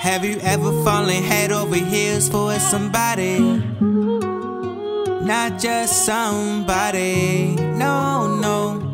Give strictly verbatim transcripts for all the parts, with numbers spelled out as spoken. Have you ever fallen head over heels for somebody? Not just somebody, no, no.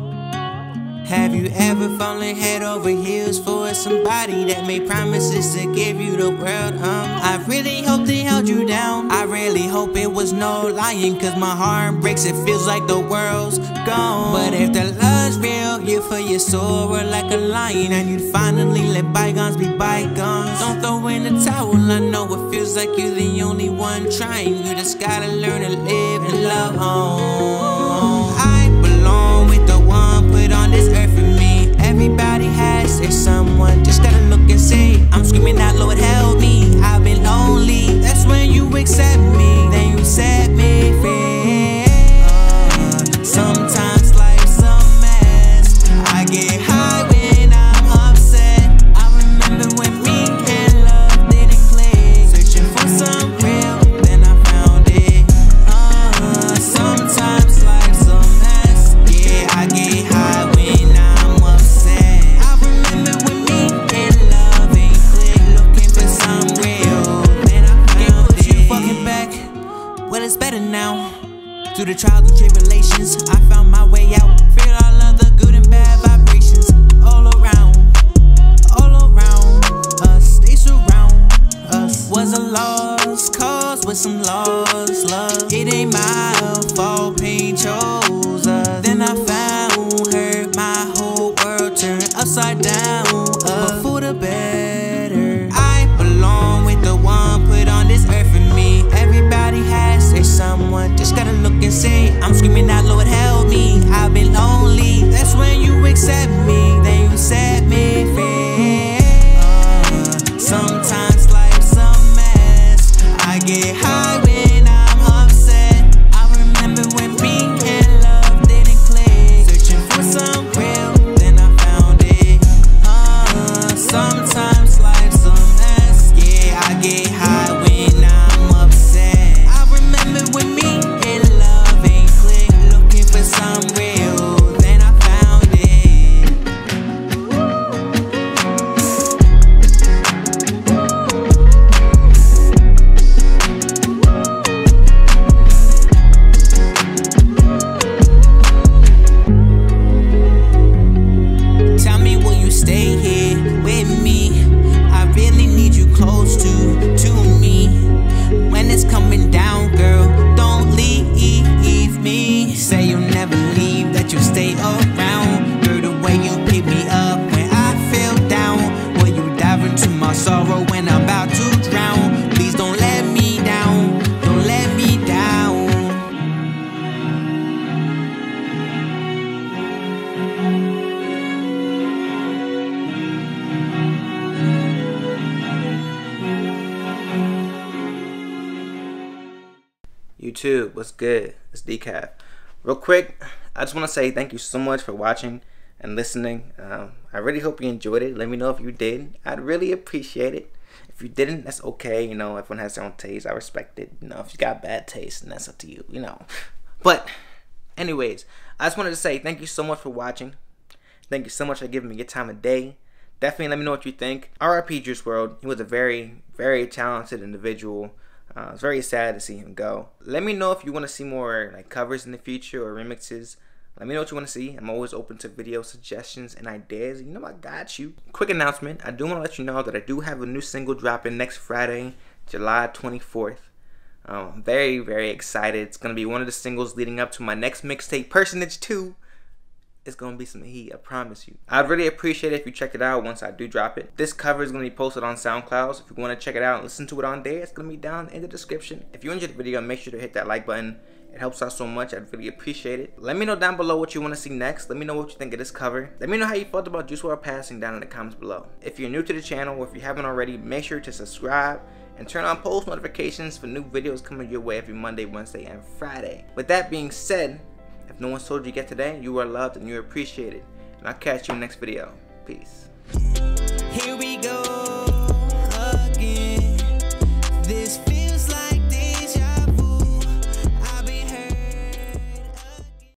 Have you ever fallen head over heels for somebody that made promises to give you the world? Um, I really hope they held you down. I really hope it was no lying, cause my heart breaks, it feels like the world's gone. But if the love's real, you feel your soul were like a lion, and you'd finally let bygones be bygones. Don't throw in the towel, I know it feels like you're the only one trying. You just gotta learn to live and love on. I belong with the one put on this earth for me. Everybody has their someone, just gotta look and say, I'm screaming out, Lord help me, I've been lonely. That's when you accept me, then you set me free. uh, Sometimes life's a mess, I get high when I'm upset. I remember when me and love didn't click, searching for some real, then I found it. uh, Sometimes life's a mess, yeah, I get high when I'm it's better now. Through the trials and tribulations, I found my way out. Feel all of the good and bad vibrations all around, all around us. They surround us. Was a lost cause with some lost love. It ain't my fault, pain chose us. Then I found her, my whole world turned upside down, up. But for the better. I belong with the one put on this earth for me. Everybody has someone, just gotta look and say, I'm screaming out, Lord help me, I've been lonely. That's when you accept me, then you set me free. uh, Sometimes life's a mess, I get high when I'm upset. I remember when me and love didn't click, searching for some real, then I found it. uh, Sometimes life's a mess, yeah, I get high when I'm with me and love ain't click, looking for some real, then I found it. Tell me, will you stay here with me? I really need you close to, to me. When it's coming down, girl, don't leave me. Say you'll never leave, that you'll stay around. Girl, the way you pick me up when I feel down. Will you dive into my sorrow when I'm about to drown? Please don't let me down, don't let me down. YouTube, what's good? It's Decaf. Real quick, I just want to say thank you so much for watching and listening. Um, I really hope you enjoyed it. Let me know if you did. I'd really appreciate it. If you didn't, that's okay. You know, everyone has their own taste. I respect it. You know, if you got bad taste, then that's up to you, you know. But anyways, I just wanted to say thank you so much for watching. Thank you so much for giving me your time of day. Definitely let me know what you think. R I P Juice world. He was a very, very talented individual. Uh, it's very sad to see him go. Let me know if you want to see more like covers in the future or remixes. Let me know what you want to see. I'm always open to video suggestions and ideas. You know, I got you. Quick announcement. I do want to let you know that I do have a new single dropping next Friday, July twenty-fourth. Um, very, very excited. It's going to be one of the singles leading up to my next mixtape, Personage two. It's going to be some heat, I promise you. I'd really appreciate it if you check it out once I do drop it. This cover is going to be posted on SoundCloud. So if you want to check it out and listen to it on there, it's going to be down in the description. If you enjoyed the video, make sure to hit that like button. It helps out so much. I'd really appreciate it. Let me know down below what you want to see next. Let me know what you think of this cover. Let me know how you felt about Juice world passing down in the comments below. If you're new to the channel or if you haven't already, make sure to subscribe and turn on post notifications for new videos coming your way every Monday, Wednesday, and Friday. With that being said, if no one told you yet today, you are loved and you're appreciated. And I'll catch you in the next video. Peace.